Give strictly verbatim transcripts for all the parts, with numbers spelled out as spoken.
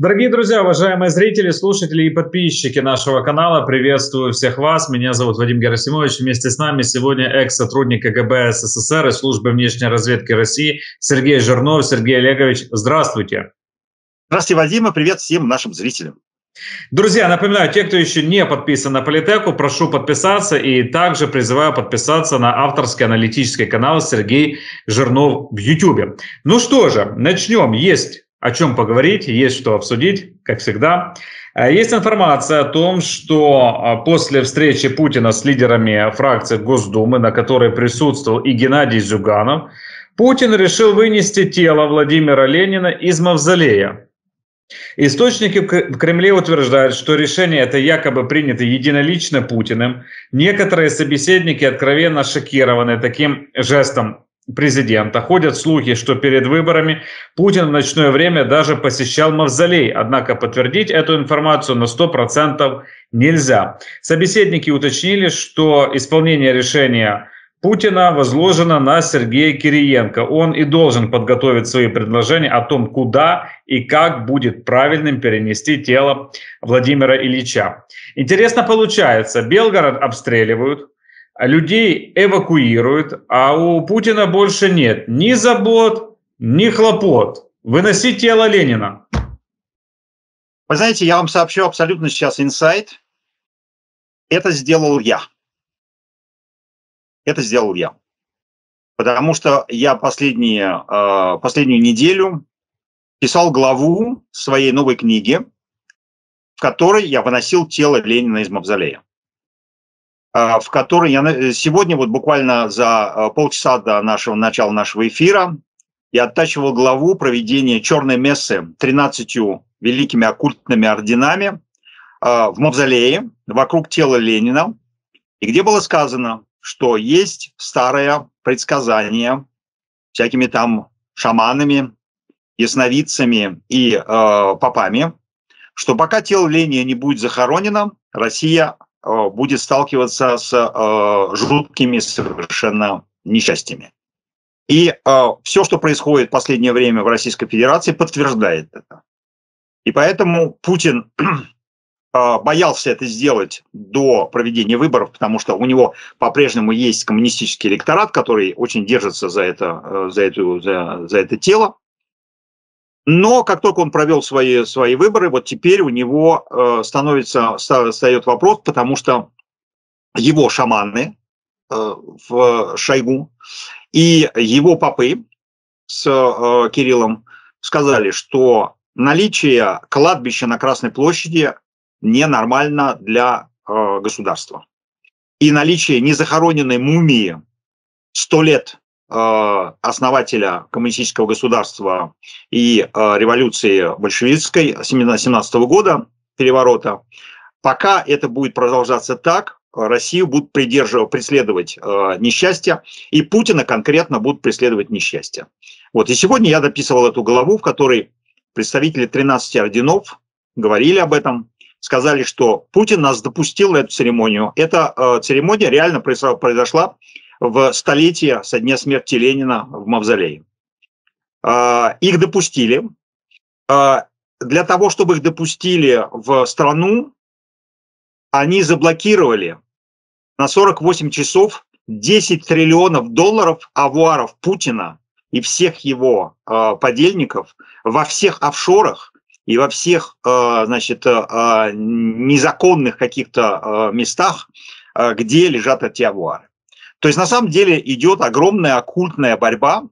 Дорогие друзья, уважаемые зрители, слушатели и подписчики нашего канала, приветствую всех вас. Меня зовут Вадим Герасимович. Вместе с нами сегодня экс-сотрудник КГБ СССР и службы внешней разведки России Сергей Жирнов. Сергей Олегович, здравствуйте. Здравствуйте, Вадим, привет всем нашим зрителям. Друзья, напоминаю, те, кто еще не подписан на Политеку, прошу подписаться и также призываю подписаться на авторский аналитический канал Сергей Жирнов в YouTube. Ну что же, начнем. Есть о чем поговорить, есть что обсудить, как всегда. Есть информация о том, что после встречи Путина с лидерами фракции Госдумы, на которой присутствовал и Геннадий Зюганов, Путин решил вынести тело Владимира Ленина из мавзолея. Источники в Кремле утверждают, что решение это якобы принято единолично Путиным. Некоторые собеседники откровенно шокированы таким жестом президента. Ходят слухи, что перед выборами Путин в ночное время даже посещал мавзолей. Однако подтвердить эту информацию на сто процентов нельзя. Собеседники уточнили, что исполнение решения Путина возложено на Сергея Кириенко. Он и должен подготовить свои предложения о том, куда и как будет правильным перенести тело Владимира Ильича. Интересно получается, Белгород обстреливают, людей эвакуируют, а у Путина больше нет ни забот, ни хлопот. Выноси тело Ленина. Вы знаете, я вам сообщу абсолютно сейчас инсайт. Это сделал я. Это сделал я, потому что я последние, э, последнюю неделю писал главу своей новой книги, в которой я выносил тело Ленина из мавзолея, э, в которой я сегодня вот буквально за полчаса до нашего начала нашего эфира я оттачивал главу проведения черной мессы тринадцатью великими оккультными орденами э, в мавзолее вокруг тела Ленина, и где было сказано, что есть старое предсказание всякими там шаманами, ясновидцами и э, попами, что пока тело Ленина не будет захоронено, Россия э, будет сталкиваться с э, жуткими совершенно несчастьями. И э, все, что происходит в последнее время в Российской Федерации, подтверждает это. И поэтому Путин боялся это сделать до проведения выборов, потому что у него по-прежнему есть коммунистический электорат, который очень держится за это, за эту, за, за это тело. Но как только он провел свои, свои выборы, вот теперь у него становится, встает вопрос, потому что его шаманы в Шойгу и его попы с Кириллом сказали, что наличие кладбища на Красной площади ненормально для э, государства. И наличие незахороненной мумии сто лет э, основателя коммунистического государства и э, революции большевистской семнадцатого года, переворота, пока это будет продолжаться так, Россию будут придерживать, преследовать э, несчастье, и Путина конкретно будут преследовать несчастье. Вот. И сегодня я дописывал эту главу, в которой представители тринадцати орденов говорили об этом, сказали, что Путин нас допустил эту церемонию. Эта э, церемония реально произошла в столетие со дня смерти Ленина в мавзолее. Э, их допустили. Э, для того, чтобы их допустили в страну, они заблокировали на сорок восемь часов десять триллионов долларов авуаров Путина и всех его э, подельников во всех офшорах и во всех, значит, незаконных каких-то местах, где лежат эти авуары. То есть на самом деле идет огромная оккультная борьба,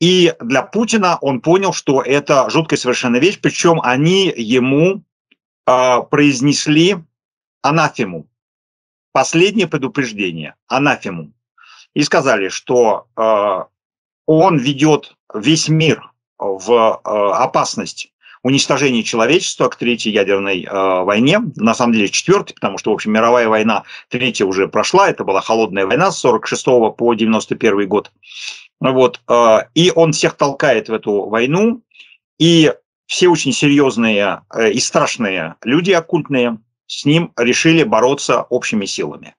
и для Путина он понял, что это жуткая совершенно вещь, причем они ему произнесли анафему, последнее предупреждение, анафему, и сказали, что он ведет весь мир в опасность уничтожение человечества к третьей ядерной э, войне, на самом деле четвертой, потому что, в общем, мировая война третья уже прошла, это была холодная война с сорок шестого по девяносто первый год. Вот, э, и он всех толкает в эту войну, и все очень серьезные э, и страшные люди оккультные с ним решили бороться общими силами.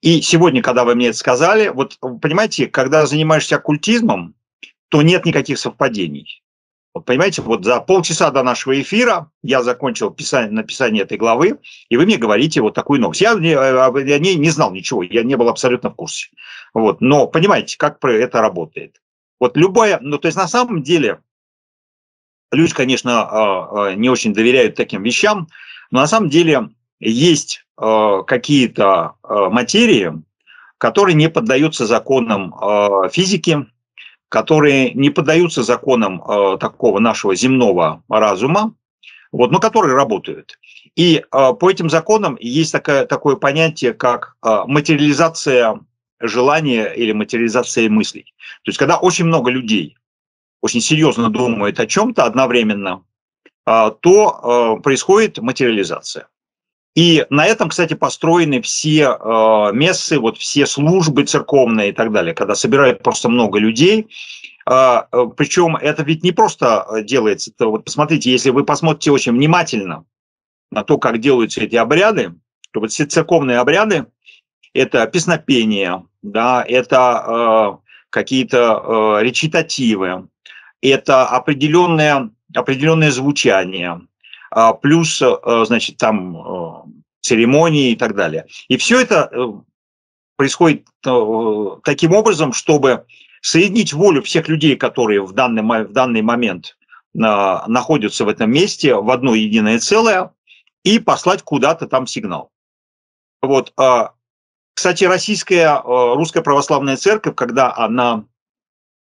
И сегодня, когда вы мне это сказали, вот, понимаете, когда занимаешься оккультизмом, то нет никаких совпадений. Вот понимаете, вот за полчаса до нашего эфира я закончил писание, написание этой главы, и вы мне говорите вот такую новость. Я, я не, не знал ничего, я не был абсолютно в курсе. Вот, но понимаете, как это работает. Вот любая, ну то есть на самом деле люди, конечно, не очень доверяют таким вещам, но на самом деле есть какие-то материи, которые не поддаются законам физики, которые не поддаются законам э, такого нашего земного разума, вот, но которые работают. И э, по этим законам есть такое, такое понятие, как э, материализация желания или материализация мыслей. То есть когда очень много людей очень серьезно думают о чем-то одновременно, э, то э, происходит материализация. И на этом, кстати, построены все э, мессы, вот все службы церковные и так далее, когда собирают просто много людей. Э, причем это ведь не просто делается. Это, вот посмотрите, если вы посмотрите очень внимательно на то, как делаются эти обряды, то вот все церковные обряды – это песнопение, да, это э, какие-то э, речитативы, это определенное, определенное звучание, плюс, значит, там церемонии и так далее. И все это происходит таким образом, чтобы соединить волю всех людей, которые в данный, в данный момент находятся в этом месте, в одно единое целое, и послать куда-то там сигнал. Вот. Кстати, российская, русская православная церковь, когда она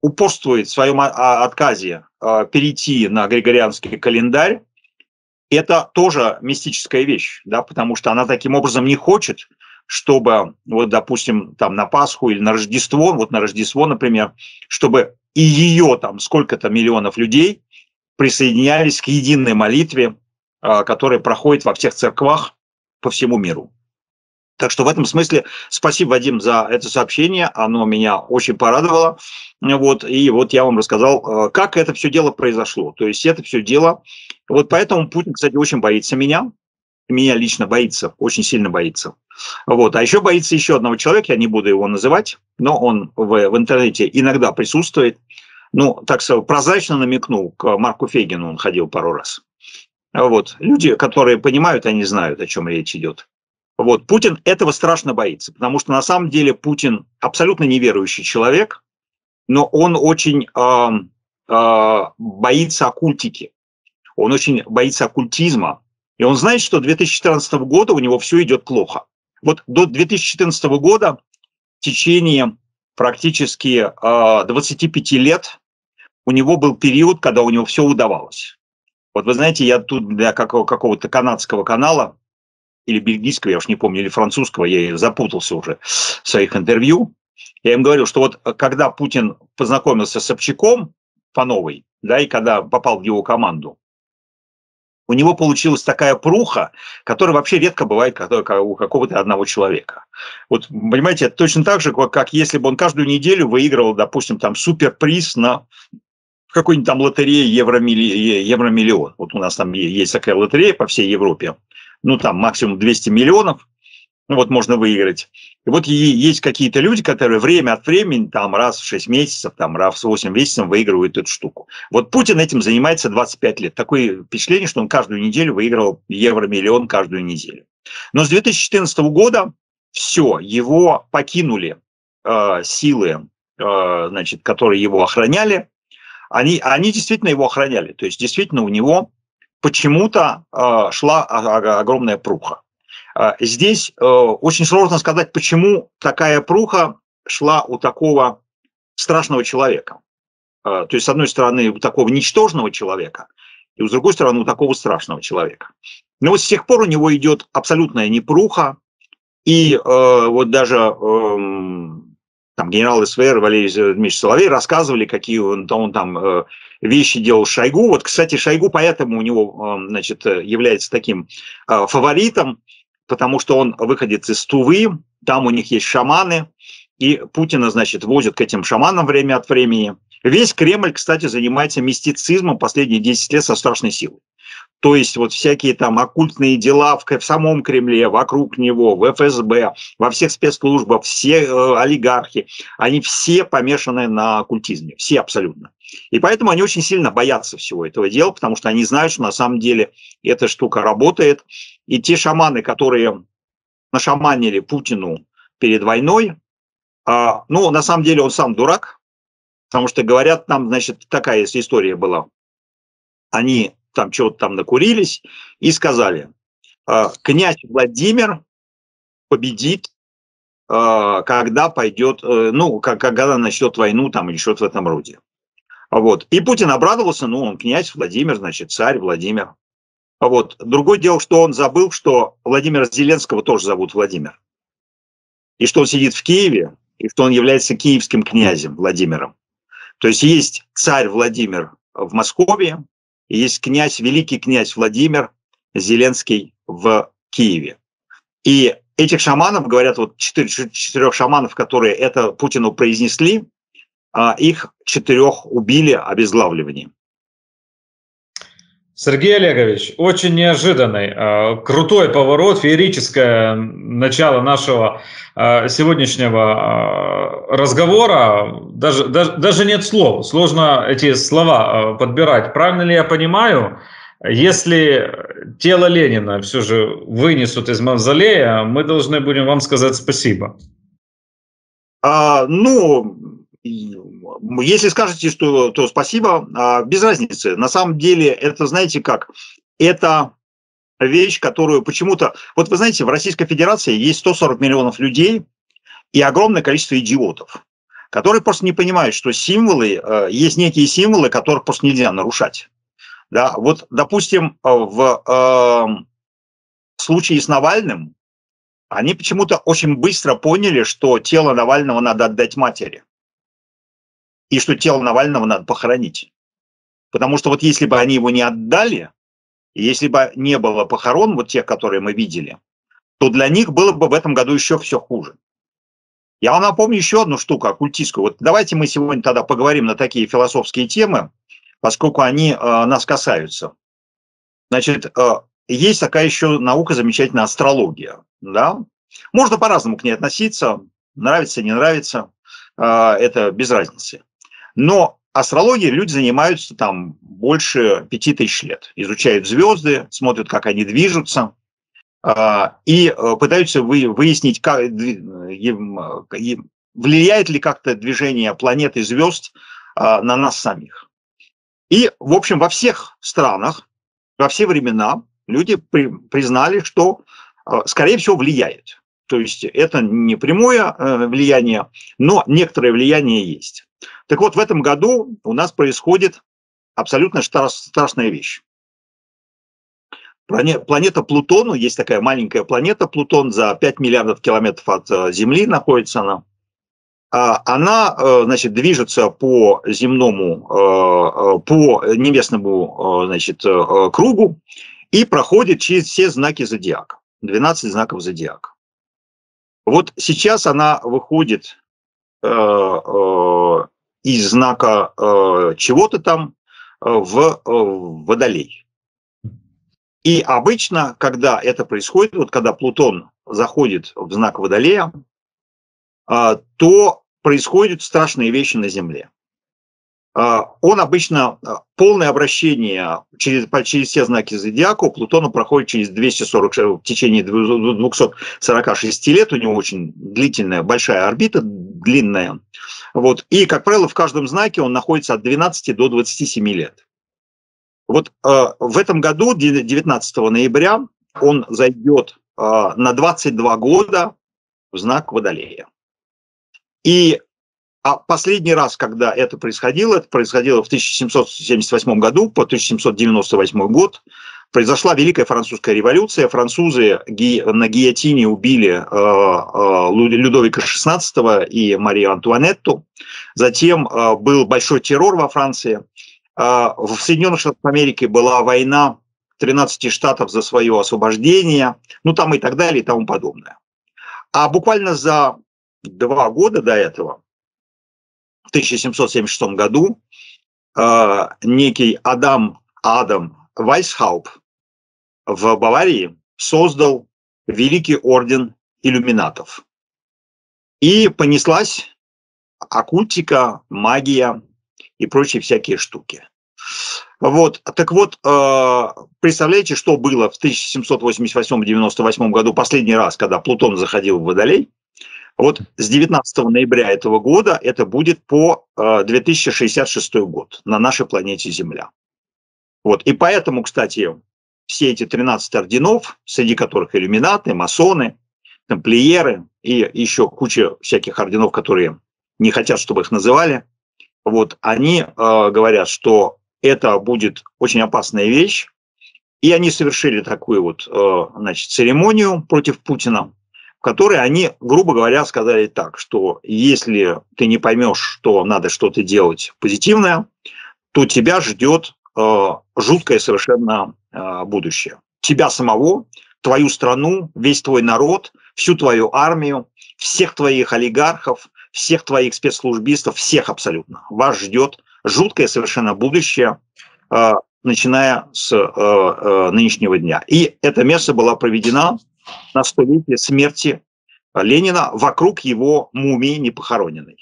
упорствует в своем отказе перейти на григорианский календарь, это тоже мистическая вещь, да, потому что она таким образом не хочет, чтобы, вот, допустим, там на Пасху или на Рождество, вот на Рождество, например, чтобы и ее там сколько-то миллионов людей присоединялись к единой молитве, которая проходит во всех церквах по всему миру. Так что в этом смысле спасибо, Вадим, за это сообщение, оно меня очень порадовало. Вот, и вот я вам рассказал, как это все дело произошло. То есть это все дело... Вот поэтому Путин, кстати, очень боится меня. Меня лично боится, очень сильно боится. Вот. А еще боится еще одного человека, я не буду его называть, но он в, в интернете иногда присутствует. Ну, так сказать, прозрачно намекнул, к Марку Фейгину он ходил пару раз. Вот. Люди, которые понимают, они знают, о чем речь идет. Вот. Путин этого страшно боится, потому что на самом деле Путин абсолютно неверующий человек, но он очень э, э, боится оккультики, он очень боится оккультизма, и он знает, что две тысячи четырнадцатого года у него все идет плохо. Вот до две тысячи четырнадцатого года в течение практически э, двадцати пяти лет у него был период, когда у него все удавалось. Вот вы знаете, я тут для какого- какого-то канадского канала, или бельгийского, я уж не помню, или французского, я запутался уже в своих интервью. Я им говорил, что вот когда Путин познакомился с Собчаком, Пановой, да, и когда попал в его команду, у него получилась такая пруха, которая вообще редко бывает у какого-то одного человека. Вот, понимаете, это точно так же, как если бы он каждую неделю выигрывал, допустим, там суперприз на... в какой-нибудь там лотерее Евромиллион. Вот у нас там есть такая лотерея по всей Европе. Ну, там максимум двести миллионов, ну, вот можно выиграть. И вот есть какие-то люди, которые время от времени, там раз в шесть месяцев, там раз в восемь месяцев выигрывают эту штуку. Вот Путин этим занимается двадцать пять лет. Такое впечатление, что он каждую неделю выигрывал Евромиллион каждую неделю. Но с две тысячи четырнадцатого года все, его покинули э, силы, э, значит, которые его охраняли. Они, они действительно его охраняли. То есть действительно у него... почему-то э, шла огромная пруха. Э, здесь э, очень сложно сказать, почему такая пруха шла у такого страшного человека. Э, то есть, с одной стороны, у такого ничтожного человека, и с другой стороны, у такого страшного человека. Но вот с тех пор у него идет абсолютная непруха, и э, вот даже э, там, генерал эс вэ эр Валерий Дмитриевич Соловей рассказывали, какие он, он там... Э, вещи делал Шойгу. Вот, кстати, Шойгу поэтому у него, значит, является таким фаворитом, потому что он выходит из Тувы, там у них есть шаманы, и Путина, значит, возят к этим шаманам время от времени. Весь Кремль, кстати, занимается мистицизмом последние десять лет со страшной силой. То есть вот всякие там оккультные дела в самом Кремле, вокруг него, в эф эс бэ, во всех спецслужбах, все э, олигархи, они все помешаны на оккультизме, все абсолютно. И поэтому они очень сильно боятся всего этого дела, потому что они знают, что на самом деле эта штука работает. И те шаманы, которые нашаманили Путину перед войной, э, ну, на самом деле он сам дурак, потому что, говорят, там, значит, такая история была. Они... там чего-то там накурились, и сказали, князь Владимир победит, когда пойдет, ну, когда начнет войну, там, или что-то в этом роде. Вот. И Путин обрадовался, ну, он князь Владимир, значит, царь Владимир. Вот. Другое дело, что он забыл, что Владимира Зеленского тоже зовут Владимир. И что он сидит в Киеве, и что он является киевским князем Владимиром. То есть есть царь Владимир в Москве, есть князь, великий князь Владимир Зеленский в Киеве. И этих шаманов, говорят, вот четырех шаманов, которые это Путину произнесли, их четырех убили обезглавливанием. Сергей Олегович, очень неожиданный, крутой поворот, феерическое начало нашего сегодняшнего разговора. Даже, даже, даже нет слов, сложно эти слова подбирать. Правильно ли я понимаю, если тело Ленина все же вынесут из мавзолея, мы должны будем вам сказать спасибо? А, ну... Если скажете, что, то спасибо, а без разницы. На самом деле, это, знаете как, это вещь, которую почему-то... Вот вы знаете, в Российской Федерации есть сто сорок миллионов людей и огромное количество идиотов, которые просто не понимают, что символы, есть некие символы, которых просто нельзя нарушать. Да? Вот, допустим, в, э, в случае с Навальным, они почему-то очень быстро поняли, что тело Навального надо отдать матери. И что тело Навального надо похоронить. Потому что вот если бы они его не отдали, если бы не было похорон, вот тех, которые мы видели, то для них было бы в этом году еще все хуже. Я вам напомню еще одну штуку, оккультистскую. Вот давайте мы сегодня тогда поговорим на такие философские темы, поскольку они э, нас касаются. Значит, э, есть такая еще наука замечательная, астрология. Да? Можно по-разному к ней относиться, нравится, не нравится, э, это без разницы. Но астрологией люди занимаются там больше пяти тысяч лет. Изучают звезды, смотрят, как они движутся, и пытаются выяснить, как, влияет ли как-то движение планет и звезд на нас самих. И, в общем, во всех странах, во все времена люди признали, что, скорее всего, влияет. То есть это не прямое влияние, но некоторое влияние есть. Так вот, в этом году у нас происходит абсолютно страшная вещь. Планета Плутон, есть такая маленькая планета Плутон, за пять миллиардов километров от Земли находится она. Она, значит, движется по земному, по небесному, значит, кругу и проходит через все знаки зодиака, двенадцать знаков зодиака. Вот сейчас она выходит из знака э, чего-то там в, в водолей. И обычно, когда это происходит, вот когда Плутон заходит в знак водолея, э, то происходят страшные вещи на Земле. Э, он обычно, полное обращение через, через все знаки зодиака у Плутона проходит через двести сорок, в течение двухсот сорока шести лет, у него очень длительная, большая орбита, длинная. Вот. И, как правило, в каждом знаке он находится от двенадцати до двадцати семи лет. Вот э, в этом году, девятнадцатого ноября, он зайдет э, на двадцать два года в знак Водолея. И а последний раз, когда это происходило, это происходило в тысяча семьсот семьдесят восьмом году, по тысяча семьсот девяносто восьмой год, произошла Великая Французская революция. Французы на гильотине убили Людовика шестнадцатого и Марию Антуанетту. Затем был большой террор во Франции. В Соединенных Штатах Америки была война тринадцати штатов за свое освобождение, ну там и так далее и тому подобное. А буквально за два года до этого, в тысяча семьсот семьдесят шестом году, некий Адам, Адам Вайсхауп, в Баварии создал Великий Орден Иллюминатов. И понеслась оккультика, магия и прочие всякие штуки. Вот. Так вот, представляете, что было в тысяча семьсот восемьдесят восьмом — девяносто восьмом году, последний раз, когда Плутон заходил в Водолей? Вот с девятнадцатого ноября этого года это будет по две тысячи шестьдесят шестой год на нашей планете Земля. Вот. И поэтому, кстати, все эти тринадцать орденов, среди которых иллюминаты, масоны, тамплиеры и еще куча всяких орденов, которые не хотят, чтобы их называли, вот, они э, говорят, что это будет очень опасная вещь. И они совершили такую вот э, значит, церемонию против Путина, в которой они, грубо говоря, сказали так, что если ты не поймешь, что надо что-то делать позитивное, то тебя ждет э, жуткое совершенно э, будущее. Тебя самого, твою страну, весь твой народ, всю твою армию, всех твоих олигархов, всех твоих спецслужбистов, всех абсолютно. Вас ждет жуткое совершенно будущее, э, начиная с э, э, нынешнего дня. И эта месса была проведена на столетие смерти Ленина вокруг его мумии непохороненной.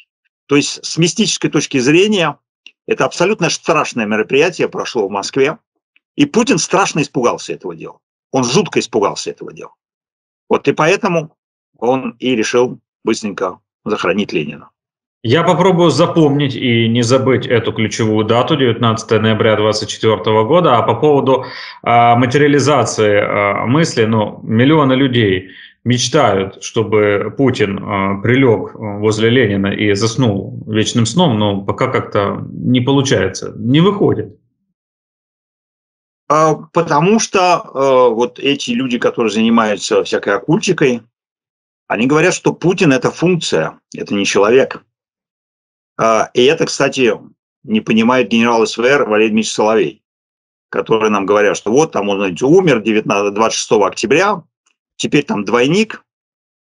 То есть с мистической точки зрения это абсолютно страшное мероприятие прошло в Москве. И Путин страшно испугался этого дела. Он жутко испугался этого дела. Вот и поэтому он и решил быстренько захоронить Ленина. Я попробую запомнить и не забыть эту ключевую дату, девятнадцатое ноября две тысячи двадцать четвёртого года. А по поводу э, материализации э, мысли, ну, миллионы людей мечтают, чтобы Путин э, прилег возле Ленина и заснул вечным сном, но пока как-то не получается, не выходит. Потому что э, вот эти люди, которые занимаются всякой оккультикой, они говорят, что Путин – это функция, это не человек. И это, кстати, не понимает генерал СВР Валерий Дмитриевич Соловей, который нам говорят, что вот там он, знаете, умер двадцать шестого октября, теперь там двойник.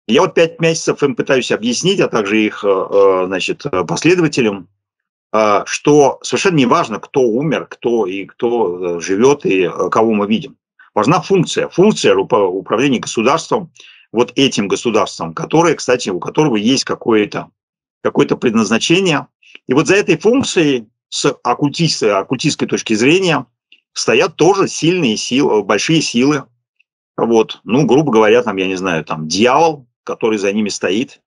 Я вот пять месяцев им пытаюсь объяснить, а также их, значит, последователям, что совершенно не важно, кто умер, кто и кто живет и кого мы видим. Важна функция, функция управления государством. Вот этим государством, которое, кстати, у которого есть какое-то какое-то предназначение. И вот за этой функцией с оккультистской, оккультистской точки зрения стоят тоже сильные силы, большие силы. Вот. Ну, грубо говоря, там, я не знаю, там дьявол, который за ними стоит.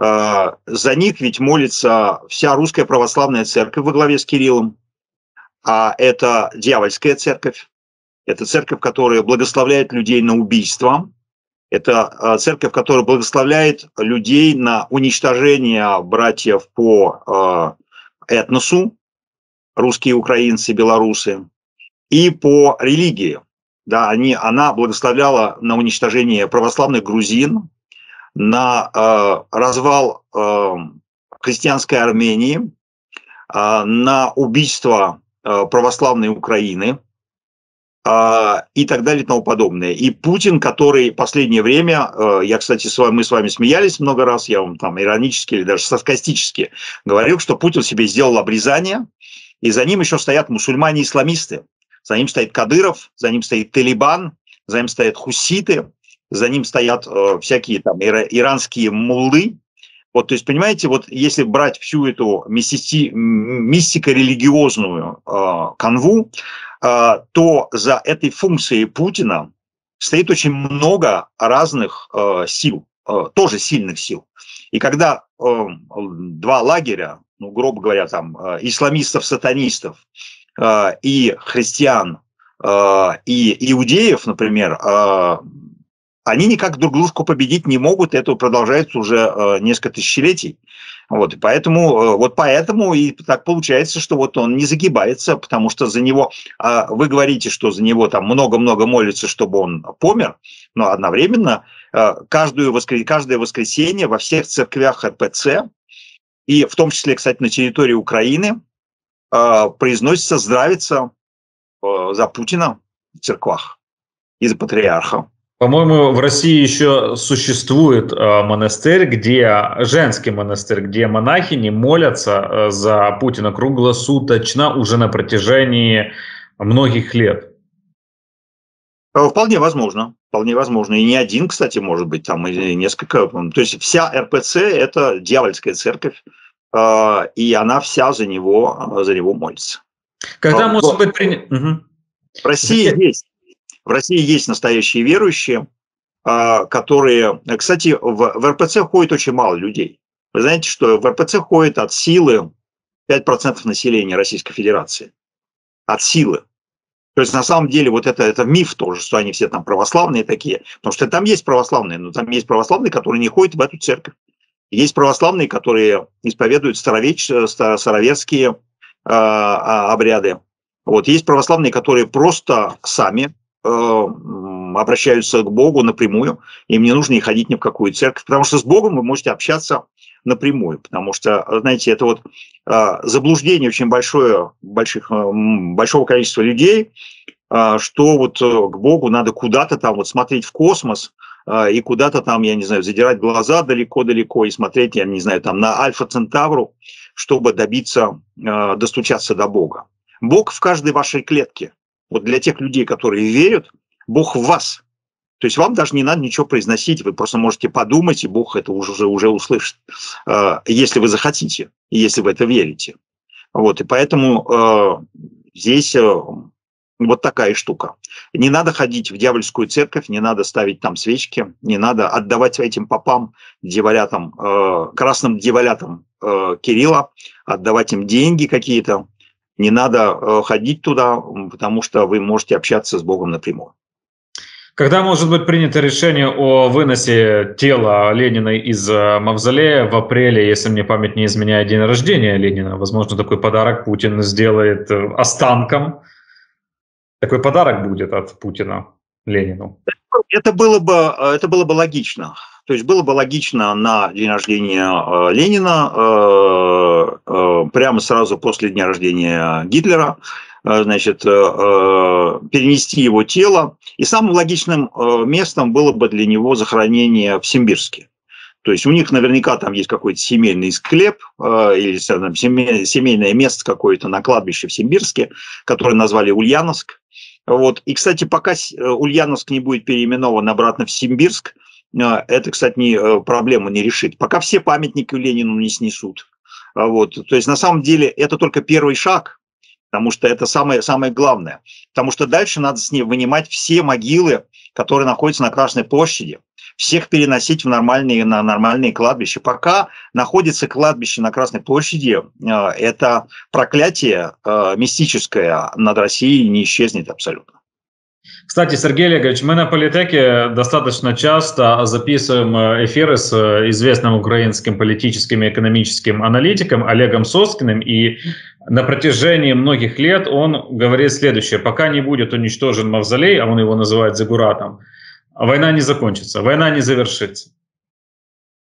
За них ведь молится вся русская православная церковь во главе с Кириллом. А это дьявольская церковь. Это церковь, которая благословляет людей на убийство. Это церковь, которая благословляет людей на уничтожение братьев по этносу, русские, украинцы, белорусы, и по религии. Да, они, она благословляла на уничтожение православных грузин, на э, развал э, христианской Армении, э, на убийство э, православной Украины. И так далее, и тому подобное. И Путин, который в последнее время, я, кстати, с вами, мы с вами смеялись много раз, я вам там иронически или даже саркастически говорил, что Путин себе сделал обрезание, и за ним еще стоят мусульмане-исламисты. За ним стоит Кадыров, за ним стоит Талибан, за ним стоят хуситы, за ним стоят всякие там иранские муллы. Вот, то есть, понимаете, вот если брать всю эту мисти- мистико-религиозную э, канву, э, то за этой функцией Путина стоит очень много разных э, сил, э, тоже сильных сил. И когда э, два лагеря, ну, грубо говоря, там э, исламистов-сатанистов э, и христиан, э, и иудеев, например, э, они никак друг дружку победить не могут, это продолжается уже э, несколько тысячелетий. Вот, и поэтому, э, вот поэтому и так получается, что вот он не загибается, потому что за него, э, вы говорите, что за него там много-много молится, чтобы он помер, но одновременно э, каждую воскр... каждое воскресенье во всех церквях РПЦ, и в том числе, кстати, на территории Украины, э, произносится «здравица» э, за Путина в церквах и за патриарха. По-моему, в России еще существует э, монастырь, где женский монастырь, где монахини молятся э, за Путина круглосуточно уже на протяжении многих лет. Вполне возможно, вполне возможно. И не один, кстати, может быть, там и несколько. То есть вся эр пэ цэ – это дьявольская церковь, и она вся за него, за него молится. Когда может вот. быть принят? Угу. В России есть. В России есть настоящие верующие, которые… Кстати, в эр пэ цэ ходит очень мало людей. Вы знаете, что в эр пэ цэ ходит от силы пять процентов населения Российской Федерации. От силы. То есть на самом деле вот это, это миф тоже, что они все там православные такие. Потому что там есть православные, но там есть православные, которые не ходят в эту церковь. Есть православные, которые исповедуют старовеч... староверские э, обряды. Вот. Есть православные, которые просто сами э, обращаются к Богу напрямую. Им не нужно и ходить ни в какую церковь. Потому что с Богом вы можете общаться напрямую. Потому что, знаете, это вот э, заблуждение очень большое, больших, э, большого количества людей, э, что вот э, к Богу надо куда-то там вот смотреть в космос, и куда-то там, я не знаю, задирать глаза далеко-далеко и смотреть, я не знаю, там на Альфа-Центавру, чтобы добиться, э, достучаться до Бога. Бог в каждой вашей клетке. Вот для тех людей, которые верят, Бог в вас. То есть вам даже не надо ничего произносить, вы просто можете подумать, и Бог это уже, уже услышит, э, если вы захотите, и если вы это верите. Вот, и поэтому э, здесь... Э, Вот такая штука. Не надо ходить в дьявольскую церковь, не надо ставить там свечки, не надо отдавать этим попам, дьяволятам, э, красным дьяволятам э, Кирилла, отдавать им деньги какие-то. Не надо э, ходить туда, потому что вы можете общаться с Богом напрямую. Когда может быть принято решение о выносе тела Ленина из мавзолея? В апреле, если мне память не изменяет, день рождения Ленина. Возможно, такой подарок Путин сделает останкам. Такой подарок будет от Путина Ленину. Это было бы, это было бы логично. То есть было бы логично на день рождения Ленина, прямо сразу после дня рождения Гитлера, значит, перенести его тело. И самым логичным местом было бы для него захоронение в Симбирске. То есть у них наверняка там есть какой-то семейный склеп э, или там, семейное место какое-то на кладбище в Симбирске, которое назвали Ульяновск. Вот. И, кстати, пока Ульяновск не будет переименован обратно в Симбирск, э, это, кстати, не, проблему не решит. Пока все памятники Ленину не снесут. Вот. То есть на самом деле это только первый шаг, потому что это самое, самое главное. Потому что дальше надо с ним вынимать все могилы, которые находятся на Красной площади. Всех переносить в нормальные, на нормальные кладбища. Пока находится кладбище на Красной площади, это проклятие мистическое над Россией не исчезнет абсолютно. Кстати, Сергей Олегович, мы на Политеке достаточно часто записываем эфиры с известным украинским политическим и экономическим аналитиком Олегом Соскиным, и на протяжении многих лет он говорит следующее: пока не будет уничтожен мавзолей, а он его называет Зигуратом, война не закончится, война не завершится.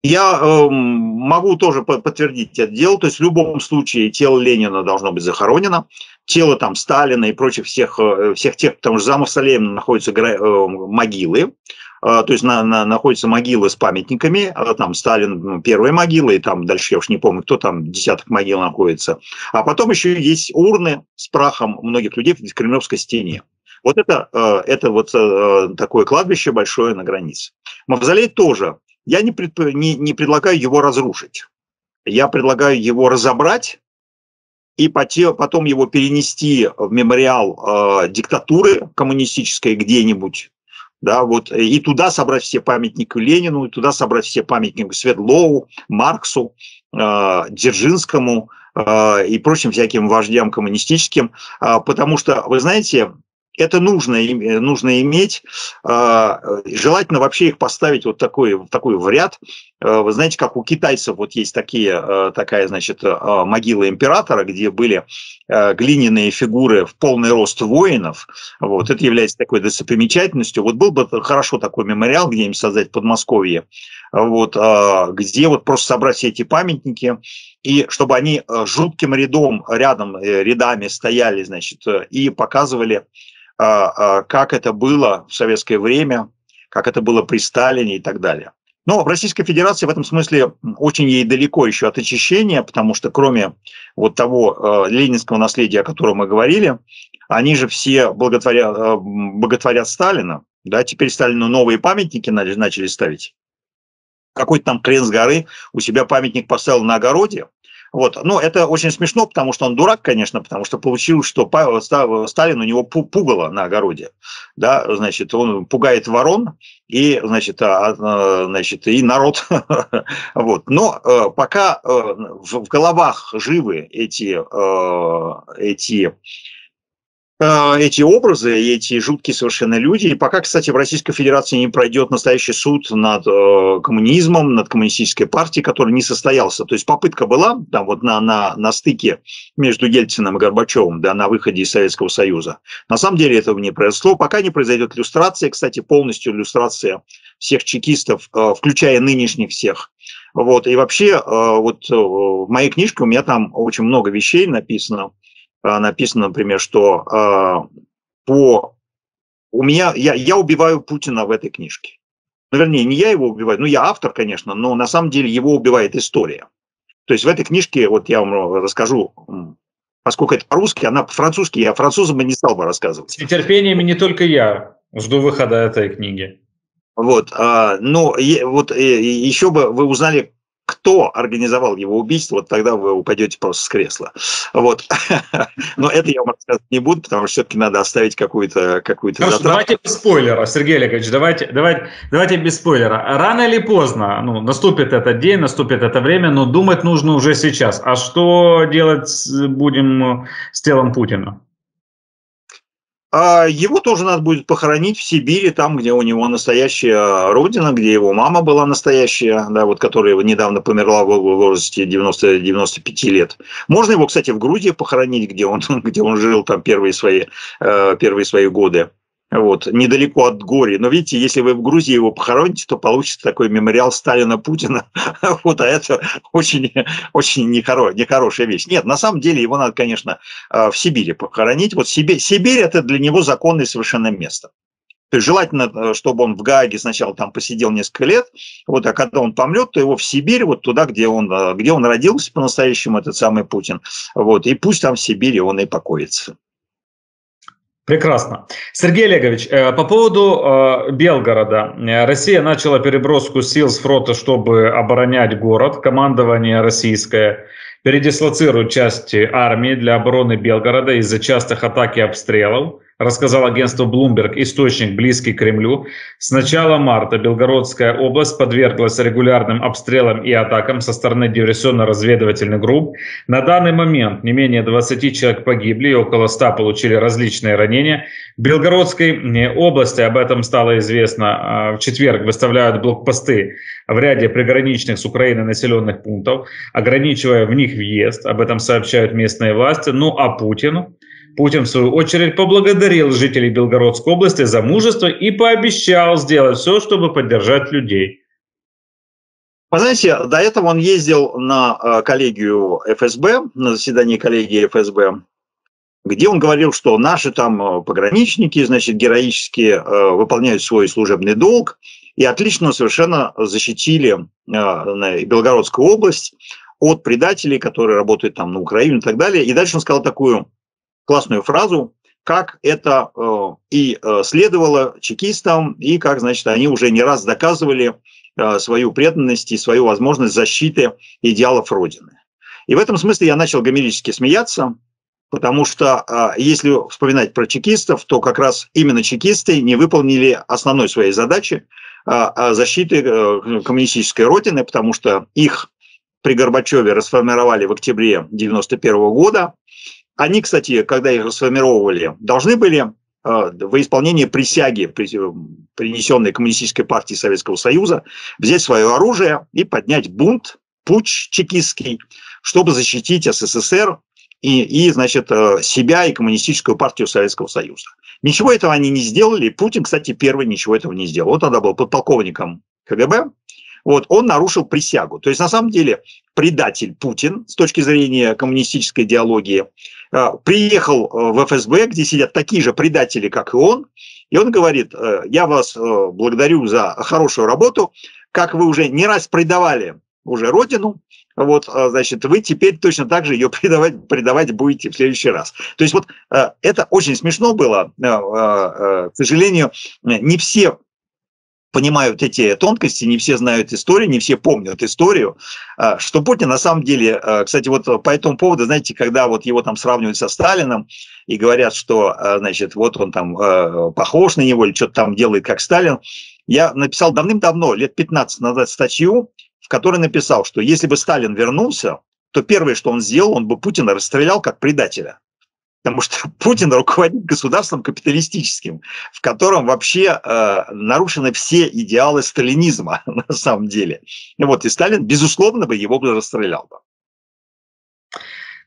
Я э, могу тоже подтвердить это дело. То есть в любом случае тело Ленина должно быть захоронено. Тело там Сталина и прочих всех, всех тех, потому что за мавзолеем находятся могилы. То есть на, на, находятся могилы с памятниками, там Сталин первая могила, и там дальше я уж не помню, кто там десяток могил находится. А потом еще есть урны с прахом многих людей в Кремлевской стене. Вот это, это вот такое кладбище большое на границе. Мавзолей тоже. Я не, предп... не, не предлагаю его разрушить. Я предлагаю его разобрать и потом его перенести в мемориал э, диктатуры коммунистической где-нибудь. Да, вот, и туда собрать все памятники Ленину, и туда собрать все памятники Свердлову, Марксу, э, Дзержинскому э, и прочим всяким вождям коммунистическим. Э, потому что, вы знаете... Это нужно, нужно иметь, желательно вообще их поставить вот такой, такой в ряд. Вы знаете, как у китайцев вот есть такие, такая, значит, могила императора, где были глиняные фигуры в полный рост воинов. Вот, это является такой достопримечательностью. Вот был бы хорошо такой мемориал где-нибудь создать в Подмосковье, вот, где вот просто собрать все эти памятники, и чтобы они жутким рядом, рядом рядами стояли, значит, и показывали, как это было в советское время, как это было при Сталине и так далее. Но Российская Федерация в этом смысле очень ей далеко еще от очищения, потому что кроме вот того ленинского наследия, о котором мы говорили, Они же все благотворят, благотворят Сталина, да, теперь Сталину новые памятники начали ставить. Какой-то там крен с горы у себя памятник поставил на огороде. Вот. Но это очень смешно, потому что он дурак, конечно, потому что получилось, что Сталин у него пугало на огороде. Да, значит, он пугает ворон и, значит, а, значит, и народ. Вот. Но э, пока э, в головах живы эти, э, эти, э, эти образы, эти жуткие совершенно люди, и пока, кстати, в Российской Федерации не пройдет настоящий суд над э, коммунизмом, над коммунистической партией, который не состоялся. То есть попытка была там, вот на, на, на стыке между Ельциным и Горбачевым, да, на выходе из Советского Союза. На самом деле этого не произошло. Пока не произойдет люстрация, кстати, полностью люстрация всех чекистов, э, включая нынешних всех. Вот. И вообще, э, вот э, в моей книжке у меня там очень много вещей написано. Написано, например, что э, по... у меня я, я убиваю Путина в этой книжке. Ну, вернее, не я его убиваю, ну, я автор, конечно, но на самом деле его убивает история. То есть в этой книжке, вот я вам расскажу, поскольку это по-русски, она по-французски, я французам бы не стал бы рассказывать. С нетерпением не только я жду выхода этой книги. Вот, э, ну, и, вот и, еще бы вы узнали... Кто организовал его убийство, вот тогда вы упадете просто с кресла. Вот. Но это я вам рассказывать не буду, потому что все-таки надо оставить какую-то какую-то затравку. Давайте без спойлера, Сергей Олегович, давайте, давайте, давайте без спойлера. Рано или поздно, ну, наступит этот день, наступит это время, но думать нужно уже сейчас. А что делать будем с телом Путина? Его тоже надо будет похоронить в Сибири, там, где у него настоящая родина, где его мама была настоящая, да, вот, которая недавно померла в возрасте девяноста девяноста пяти лет. Можно его, кстати, в Грузии похоронить, где он, где он жил там первые свои, первые свои годы. Вот, недалеко от Гори. Но видите, если вы в Грузии его похороните, то получится такой мемориал Сталина-Путина. Вот, а это очень, очень нехоро, нехорошая вещь. Нет, на самом деле его надо, конечно, в Сибири похоронить. Вот Сибирь, Сибирь – это для него законное совершенно место. То есть желательно, чтобы он в Гааге сначала там посидел несколько лет, вот, а когда он помрет, то его в Сибирь, вот туда, где он, где он родился по-настоящему, этот самый Путин. Вот, и пусть там в Сибири он и покоится. Прекрасно. Сергей Олегович, по поводу Белгорода. Россия начала переброску сил с фронта, чтобы оборонять город. Командование российское передислоцирует части армии для обороны Белгорода из-за частых атак и обстрелов, рассказал агентство Bloomberg, источник близкий к Кремлю. С начала марта Белгородская область подверглась регулярным обстрелам и атакам со стороны диверсионно-разведывательных групп. На данный момент не менее двадцати человек погибли и около ста получили различные ранения. В Белгородской области, об этом стало известно, в четверг выставляют блокпосты в ряде приграничных с Украиной населенных пунктов, ограничивая в них въезд. Об этом сообщают местные власти. Ну а Путин... Путин, в свою очередь, поблагодарил жителей Белгородской области за мужество и пообещал сделать все, чтобы поддержать людей. Вы знаете, до этого он ездил на коллегию ФСБ, на заседание коллегии ФСБ, где он говорил, что наши там пограничники, значит, героически выполняют свой служебный долг и отлично совершенно защитили Белгородскую область от предателей, которые работают там на Украине и так далее. И дальше он сказал такую... классную фразу, как это э, и э, следовало чекистам, и как, значит, они уже не раз доказывали э, свою преданность и свою возможность защиты идеалов Родины. И в этом смысле я начал гомерически смеяться, потому что э, если вспоминать про чекистов, то как раз именно чекисты не выполнили основной своей задачи э, защиты э, коммунистической Родины, потому что их при Горбачеве расформировали в октябре девяносто первого года. Они, кстати, когда их расформировывали, должны были э, во исполнение присяги, принесенной Коммунистической партии Советского Союза, взять свое оружие и поднять бунт, путч чекистский, чтобы защитить СССР и, и значит, себя и Коммунистическую партию Советского Союза. Ничего этого они не сделали. Путин, кстати, первый ничего этого не сделал. Он тогда был подполковником КГБ. Вот, он нарушил присягу. То есть, на самом деле, предатель Путин, с точки зрения коммунистической идеологии, приехал в ФСБ, где сидят такие же предатели, как и он, и он говорит: я вас благодарю за хорошую работу, как вы уже не раз предавали уже родину, вот, значит, вы теперь точно так же ее предавать, предавать будете в следующий раз. То есть вот это очень смешно было. К сожалению, не все понимают эти тонкости, не все знают историю, не все помнят историю, что Путин на самом деле, кстати, вот по этому поводу, знаете, когда вот его там сравнивают со Сталином и говорят, что, значит, вот он там похож на него или что-то там делает, как Сталин, я написал давным-давно, лет пятнадцать назад, статью, в которой написал, что если бы Сталин вернулся, то первое, что он сделал, он бы Путина расстрелял как предателя. Потому что Путин руководит государством капиталистическим, в котором вообще э, нарушены все идеалы сталинизма на самом деле. И, вот, и Сталин, безусловно, бы его бы расстрелял. Бы.